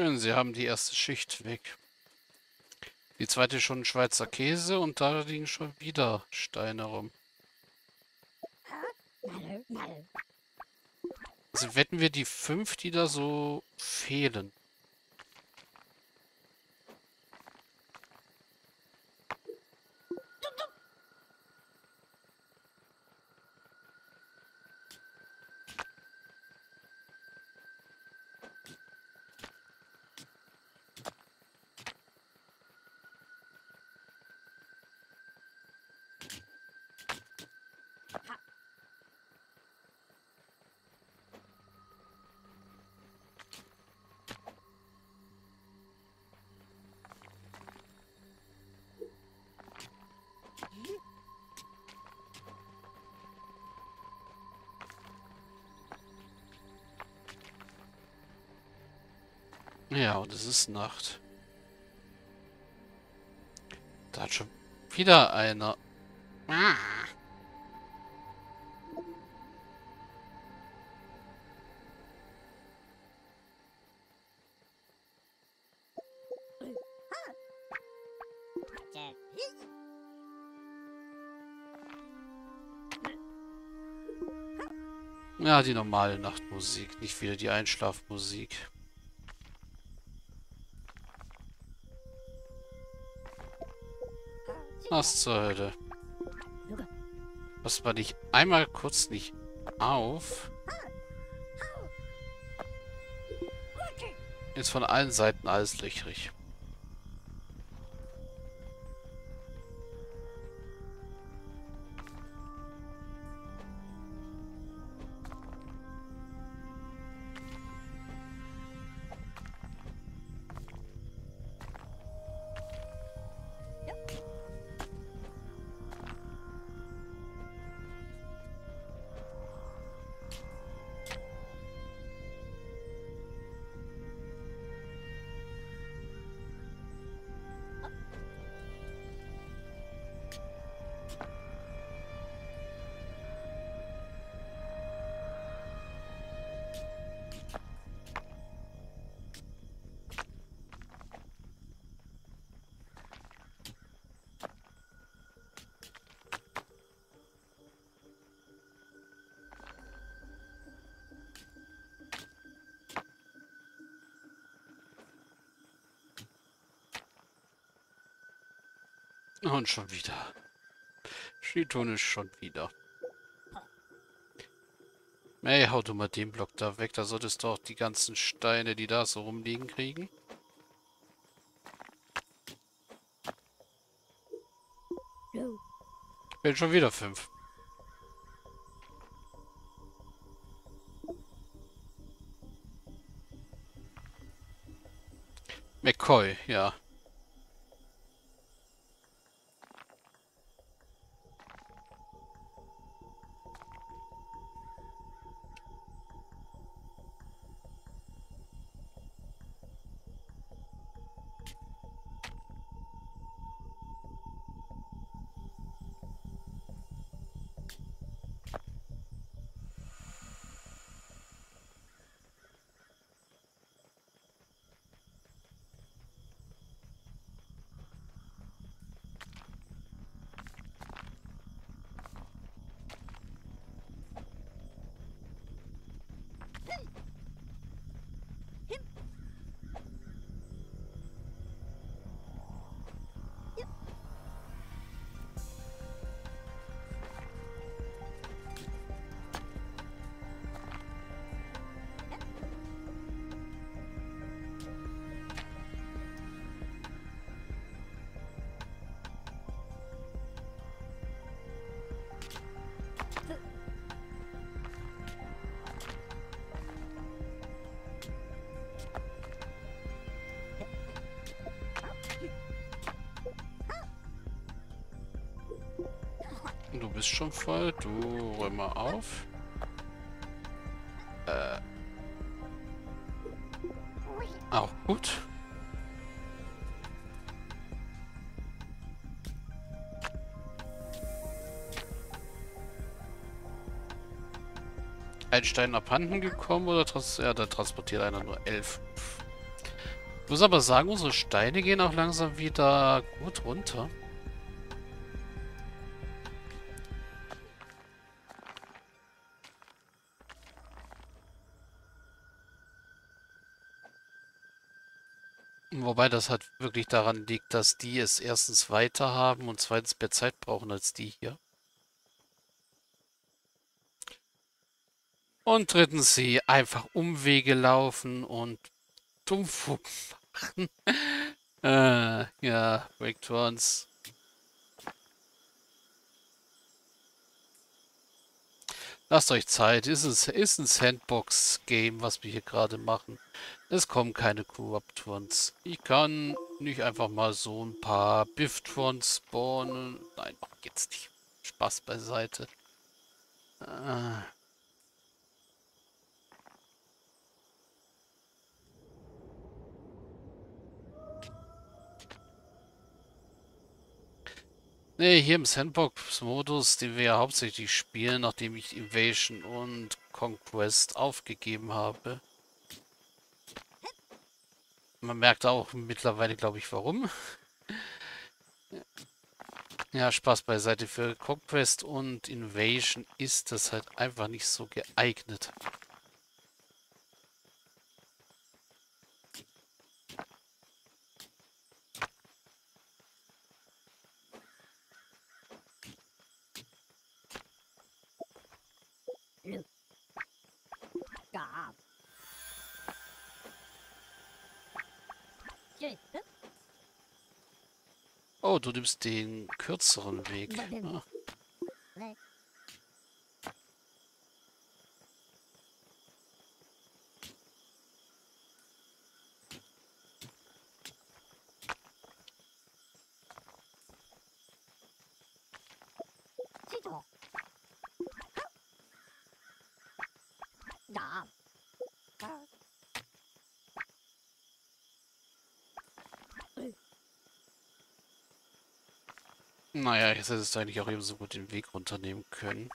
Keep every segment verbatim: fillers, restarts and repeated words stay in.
Schön, Sie haben die erste Schicht weg. Die zweite schon Schweizer Käse und da liegen schon wieder Steine rum. Also wetten wir die fünf, die da so fehlen. Ja, und es ist Nacht. Da hat schon wieder einer. Ah. Ja, die normale Nachtmusik, nicht wieder die Einschlafmusik. Was zur Hölle? Pass mal dich einmal kurz nicht auf. Jetzt von allen Seiten alles löchrig. Und schon wieder. Schieton ist schon wieder. Ey, hau du mal den Block da weg. Da solltest du auch die ganzen Steine, die da so rumliegen, kriegen. Ich bin schon wieder fünf. McCoy, ja. Du bist schon voll. Du räum mal auf. Äh. Auch gut. Ein Stein abhanden gekommen oder trans ja, da transportiert einer nur elf. Pff. Ich muss aber sagen, unsere Steine gehen auch langsam wieder gut runter. Wobei das halt wirklich daran liegt, dass die es erstens weiter haben und zweitens mehr Zeit brauchen als die hier. Und drittens sie einfach Umwege laufen und Dummfug machen. äh, ja, Bricktons. Lasst euch Zeit. Ist es ist ein Sandbox-Game, was wir hier gerade machen. Es kommen keine Corruptrons. Ich kann nicht einfach mal so ein paar Bifftrons spawnen. Nein, jetzt nicht. Spaß beiseite. Ah. Ne, hier im Sandbox-Modus, den wir ja hauptsächlich spielen, nachdem ich Invasion und Conquest aufgegeben habe. Man merkt auch mittlerweile, glaube ich, warum. Ja, Spaß beiseite. Für Conquest und Invasion ist das halt einfach nicht so geeignet. Oh, du nimmst den kürzeren Weg. Ah. Naja, jetzt hättest du eigentlich auch ebenso gut den Weg runternehmen können.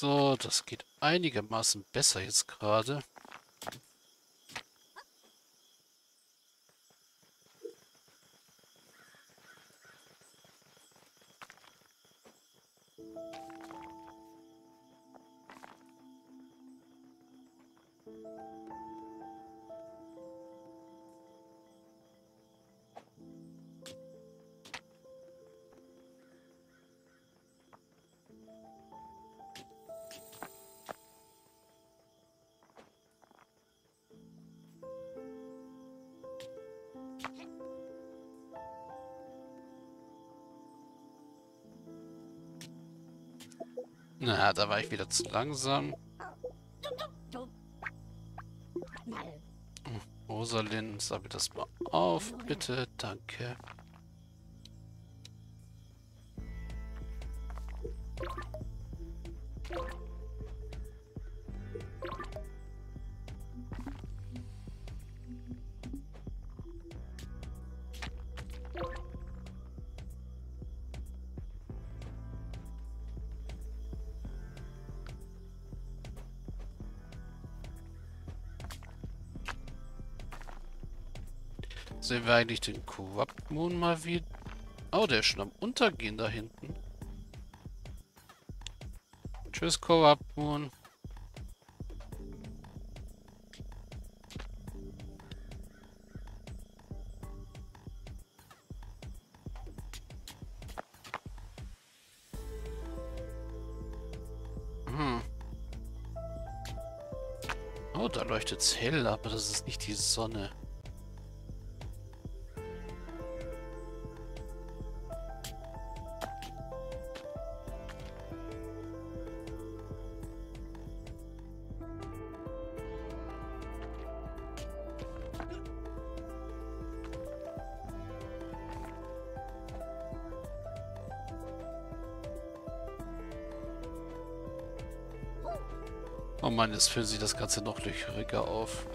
So, das geht einigermaßen besser jetzt gerade. Na, da war ich wieder zu langsam. Rosalind, sammle das mal auf, bitte. Danke. Sehen wir eigentlich den Corrupt Moon mal wieder? Oh, der ist schon am Untergehen da hinten. Tschüss, Corrupt Moon. Hm. Oh, da leuchtet es hell, aber das ist nicht die Sonne. Oh Mann, jetzt füllt sich das Ganze noch löchriger auf.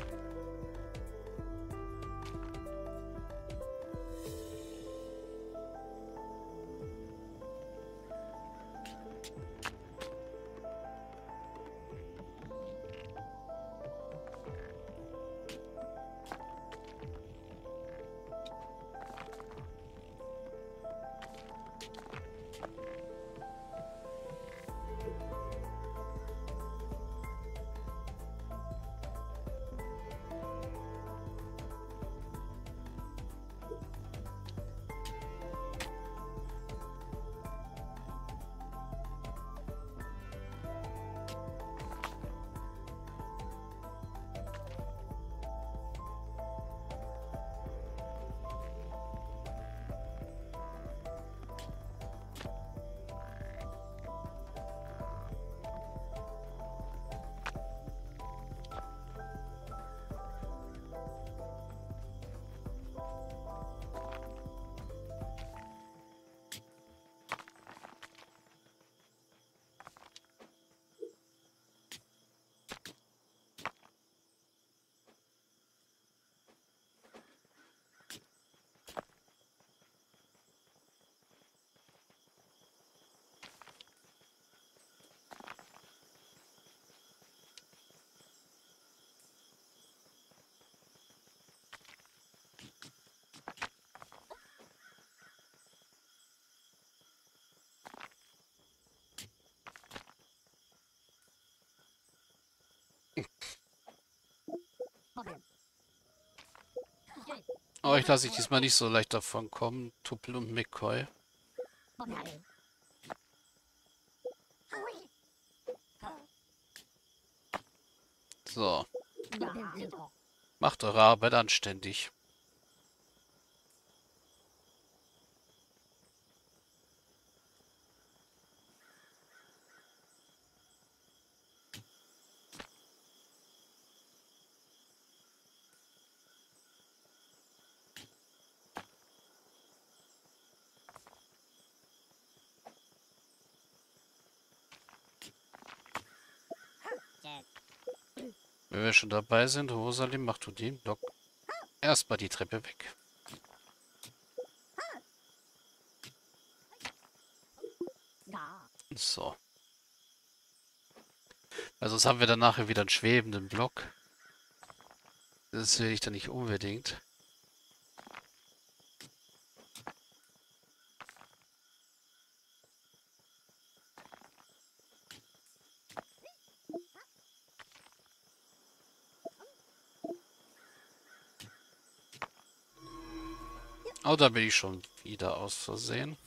Aber ich lasse ich diesmal nicht so leicht davon kommen, Tuppel und McCoy. So. Macht eure Arbeit anständig. Wenn wir schon dabei sind, Rosalind, mach du den Block erstmal die Treppe weg. So. Weil sonst haben wir dann nachher wieder einen schwebenden Block. Das will ich dann nicht unbedingt. Oh, da bin ich schon wieder aus Versehen.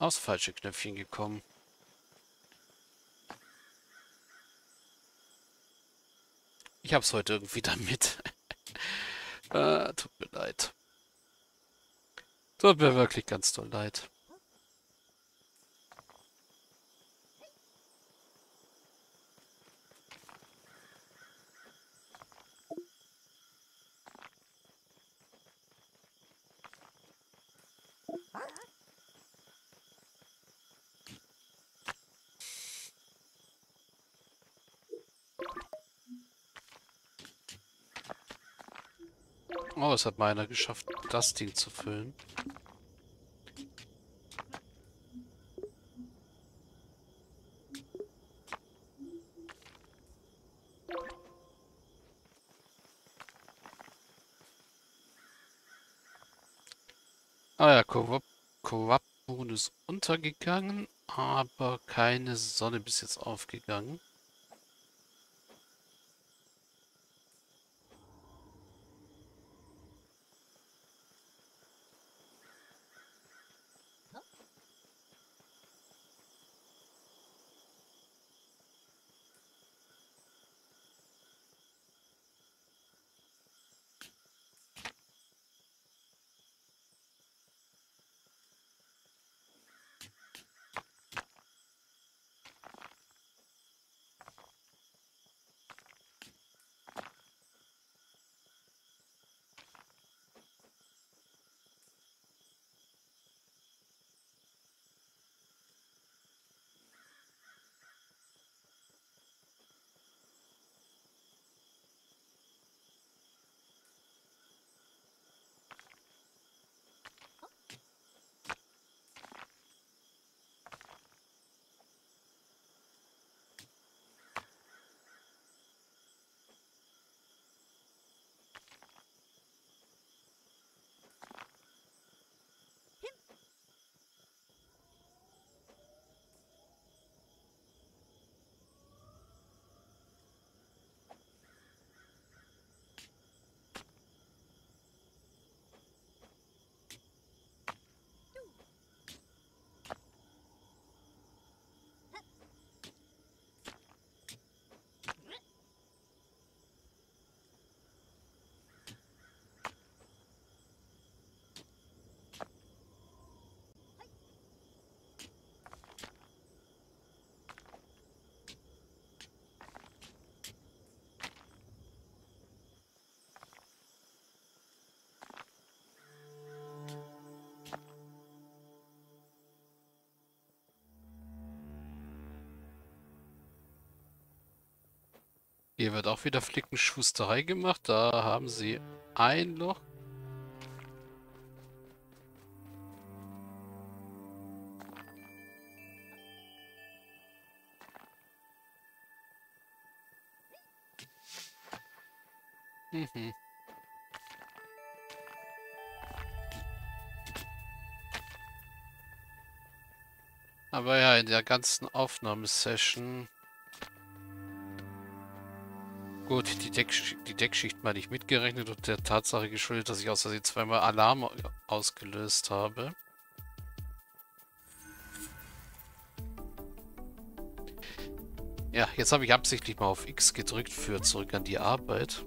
Aufs falsche Knöpfchen gekommen. Ich hab's heute irgendwie damit. äh, tut mir leid. Tut mir wirklich ganz doll leid. Oh, es hat mal einer geschafft, das Ding zu füllen. Ah ja, Corruptron ist untergegangen, aber keine Sonne bis jetzt aufgegangen. Hier wird auch wieder Flickenschusterei gemacht. Da haben sie ein Loch. Mhm. Aber ja, in der ganzen Aufnahmesession... Gut, die, Decksch die Deckschicht mal nicht mitgerechnet und der Tatsache geschuldet, dass ich aus Versehen zweimal Alarm ausgelöst habe. Ja, jetzt habe ich absichtlich mal auf X gedrückt für zurück an die Arbeit.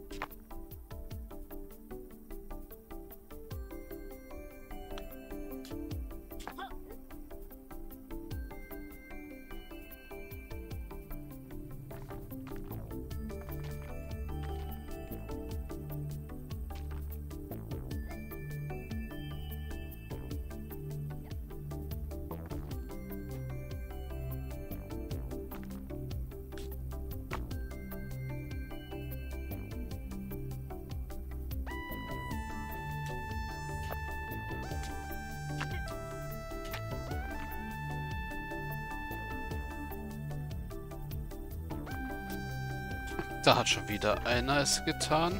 Da hat schon wieder einer es getan.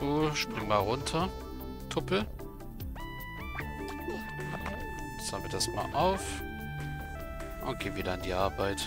Du, spring mal runter, Tuppel. Sammeln wir das mal auf. Und geh wieder an die Arbeit.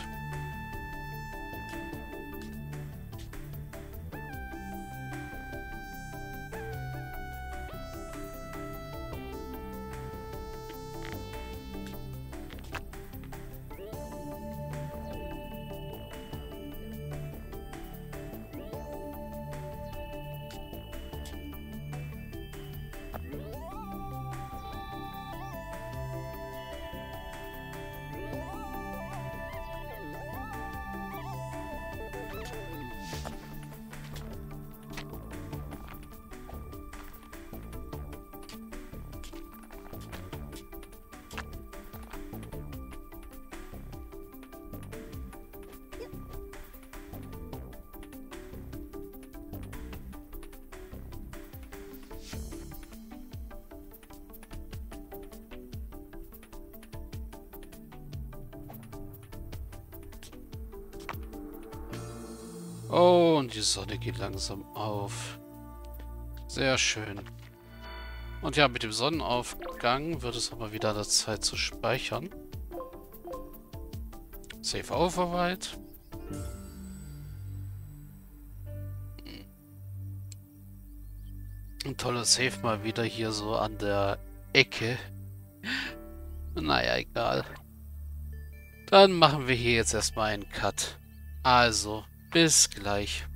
Oh, und die Sonne geht langsam auf. Sehr schön. Und ja, mit dem Sonnenaufgang wird es aber wieder der Zeit zu speichern. Save Override. Ein tolles Save mal wieder hier so an der Ecke. Naja, egal. Dann machen wir hier jetzt erstmal einen Cut. Also, bis gleich.